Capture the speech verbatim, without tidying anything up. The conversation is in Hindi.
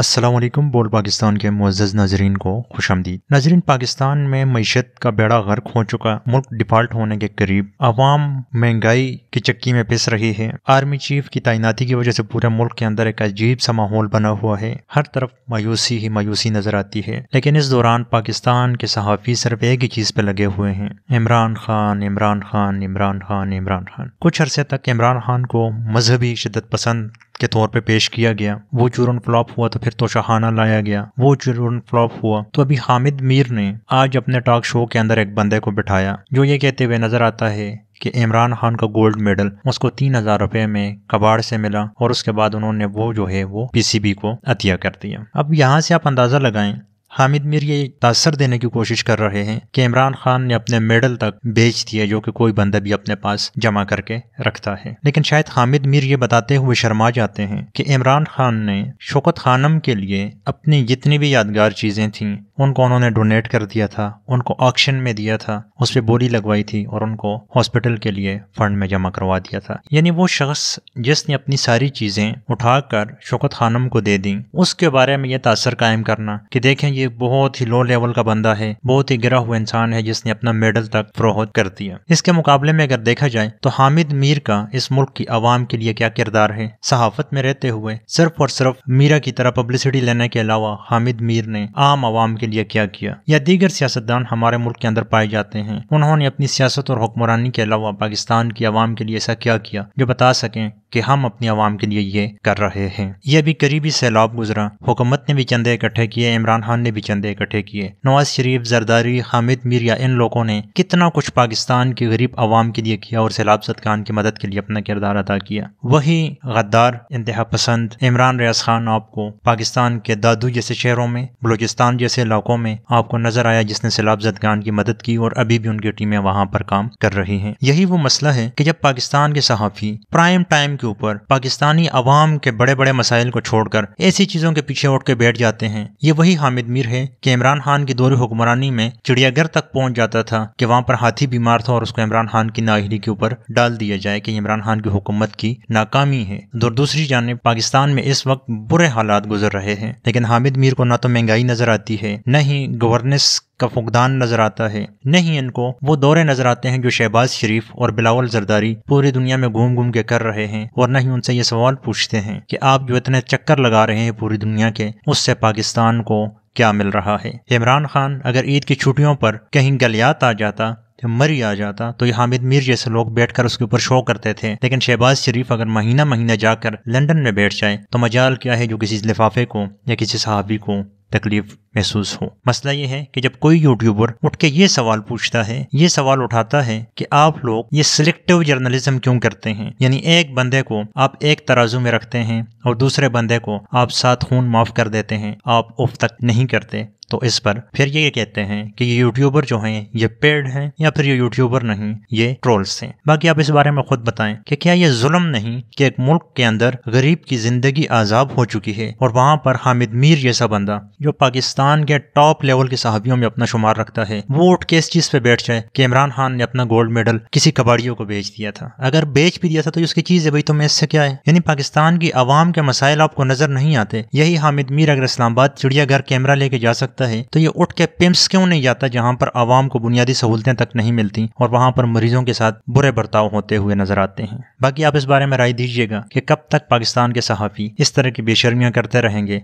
अस्सलाम वालेकुम। बोल पाकिस्तान के मुअज़्ज़ज़ नाज़रीन को खुशामदीद। नाज़रीन, पाकिस्तान में मईशत का बेड़ा गर्क हो चुका, मुल्क डिफ़ॉल्ट होने के करीब, आवाम महंगाई की चक्की में पिस रही है। आर्मी चीफ की तैनाती की वजह से पूरे मुल्क के अंदर एक अजीब सा माहौल बना हुआ है। हर तरफ मायूसी ही मायूसी नज़र आती है। लेकिन इस दौरान पाकिस्तान के सहाफ़ी सिर्फ एक ही चीज़ पर लगे हुए हैं, इमरान खान इमरान खान इमरान खान इमरान खान। कुछ अरसे तक इमरान खान को मजहबी शिद्दत पसंद के तौर पे पेश किया गया। वो चूरन फ्लॉप हुआ तो फिर तोशाखाना लाया गया, वो चूरन फ्लॉप हुआ तो अभी हामिद मीर ने आज अपने टॉक शो के अंदर एक बंदे को बिठाया जो ये कहते हुए नजर आता है कि इमरान खान का गोल्ड मेडल उसको तीन हजार रुपये में कबाड़ से मिला और उसके बाद उन्होंने वो जो है वो पीसीबी को अतिया कर दिया। अब यहाँ से आप अंदाजा लगाएं, हामिद मीर ये तासर देने की कोशिश कर रहे हैं कि इमरान खान ने अपने मेडल तक बेच दिए जो कि कोई बंदा भी अपने पास जमा करके रखता है। लेकिन शायद हामिद मीर ये बताते हुए शर्मा जाते हैं कि इमरान खान ने शौकत खानम के लिए अपनी जितनी भी यादगार चीज़ें थीं उनको उन्होंने डोनेट कर दिया था, उनको ऑक्शन में दिया था, उस पर बोली लगवाई थी और उनको हॉस्पिटल के लिए फंड में जमा करवा दिया था। यानी वो शख्स जिसने अपनी सारी चीज़ें उठाकर शौकत खानम को दे दी, उसके बारे में यह तासर कायम करना कि देखें ये बहुत ही लो लेवल का बंदा है, बहुत ही गिरा हुआ इंसान है जिसने अपना मेडल तक फरोहत कर दिया। इसके मुकाबले में अगर देखा जाए तो हामिद मीर का इस मुल्क की आवाम के लिए क्या किरदार है। सहाफत में रहते हुए सिर्फ और सिर्फ मीरा की तरह पब्लिसिटी लेने के अलावा हामिद मीर ने आम आवाम के लिए क्या किया। या दीगर सियासतदान हमारे मुल्क के अंदर पाए जाते हैं, उन्होंने अपनी सियासत और हुक्मरानी के अलावा पाकिस्तान की आवाम के लिए ऐसा क्या किया जो बता सकें कि हम अपनी आवाम के लिए ये कर रहे हैं। यह भी करीबी सैलाब गुजरा, हुकूमत ने भी चंदे इकट्ठे किए, इमरान खान ने भी चंदे इकट्ठे किए, नवाज शरीफ, जरदारी, हामिद मीर या इन लोगों ने कितना कुछ पाकिस्तान के गरीब आवाम के लिए किया और सैलाब सदकान की मदद के लिए अपना किरदार अदा किया। वही गद्दार, इंतहा पसंद इमरान रियाज खान आपको पाकिस्तान के दादू जैसे शहरों में, बलूचिस्तान जैसे इलाकों में आपको नजर आया, जिसने सैलाब जदगान की मदद की और अभी भी उनकी टीमें वहाँ पर काम कर रही हैं। यही वो मसला है कि जब पाकिस्तान के सहाफ़ी प्राइम टाइम के ऊपर पाकिस्तानी अवाम के बड़े बड़े मसाइल को छोड़कर ऐसी चीजों के पीछे उठ के बैठ जाते हैं, ये वही हामिद मीर है कि इमरान खान की दौरे हुक्मरानी में चिड़ियाघर तक पहुंच जाता था कि वहाँ पर हाथी बीमार था और उसको इमरान खान की नाअहली के ऊपर डाल दिया जाए कि इमरान खान की हुकूमत की नाकामी है। और दूसरी जानिब पाकिस्तान में इस वक्त बुरे हालात गुजर रहे हैं, लेकिन हामिद मीर को ना तो महंगाई नजर आती है, न ही गवर्नेंस का फुकदान नजर आता है, नहीं इनको वो दौरे नजर आते हैं जो शहबाज शरीफ और बिलावल जरदारी पूरी दुनिया में घूम घूम के कर रहे हैं। और न ही उनसे ये सवाल पूछते हैं कि आप जो इतने चक्कर लगा रहे हैं पूरी दुनिया के, उससे पाकिस्तान को क्या मिल रहा है। इमरान खान अगर ईद की छुट्टियों पर कहीं गलियात आ जाता, मरी आ जाता, तो ये हामिद मीर जैसे लोग बैठकर उसके ऊपर शो करते थे। लेकिन शहबाज शरीफ अगर महीना महीना जाकर लंदन में बैठ जाए तो मजाल क्या है जो किसी लिफाफे को या किसी सहाबी को तकलीफ महसूस हो। मसला ये है कि जब कोई यूट्यूबर उठ के ये सवाल पूछता है, ये सवाल उठाता है कि आप लोग ये सिलेक्टिव जर्नलिज्म क्यों करते हैं, यानी एक बंदे को आप एक तराजू में रखते हैं और दूसरे बंदे को आप साथ खून माफ कर देते हैं, आप उफ तक नहीं करते, तो इस पर फिर ये कहते हैं कि ये यूट्यूबर जो हैं ये पेड हैं या फिर ये यूट्यूबर नहीं, ये ट्रोल्स हैं। बाकी आप इस बारे में खुद बताएं कि क्या ये जुल्म नहीं कि एक मुल्क के अंदर गरीब की जिंदगी आजाब हो चुकी है और वहाँ पर हामिद मीर जैसा बंदा जो पाकिस्तान के टॉप लेवल के सहाबियों में अपना शुमार रखता है, वो उठ के इस चीज पे बैठ जाए कि इमरान खान ने अपना गोल्ड मेडल किसी कबाड़ियों को बेच दिया था। अगर बेच भी दिया था तो उसकी चीज है भाई, तुम्हें इससे क्या है। यानी पाकिस्तान की आवाम के मसाइल आपको नजर नहीं आते। यही हामिद मीर अगर इस्लामाबाद चिड़ियाघर कैमरा लेके जा सकता है तो ये उठ के पिम्स क्यों नहीं जाता, जहाँ पर आवाम को बुनियादी सहूलतें तक नहीं मिलती और वहाँ पर मरीजों के साथ बुरे बर्ताव होते हुए नजर आते हैं। बाकी आप इस बारे में राय दीजिएगा कि कब तक पाकिस्तान के सहाफी इस तरह की बेशर्मियां करते रहेंगे।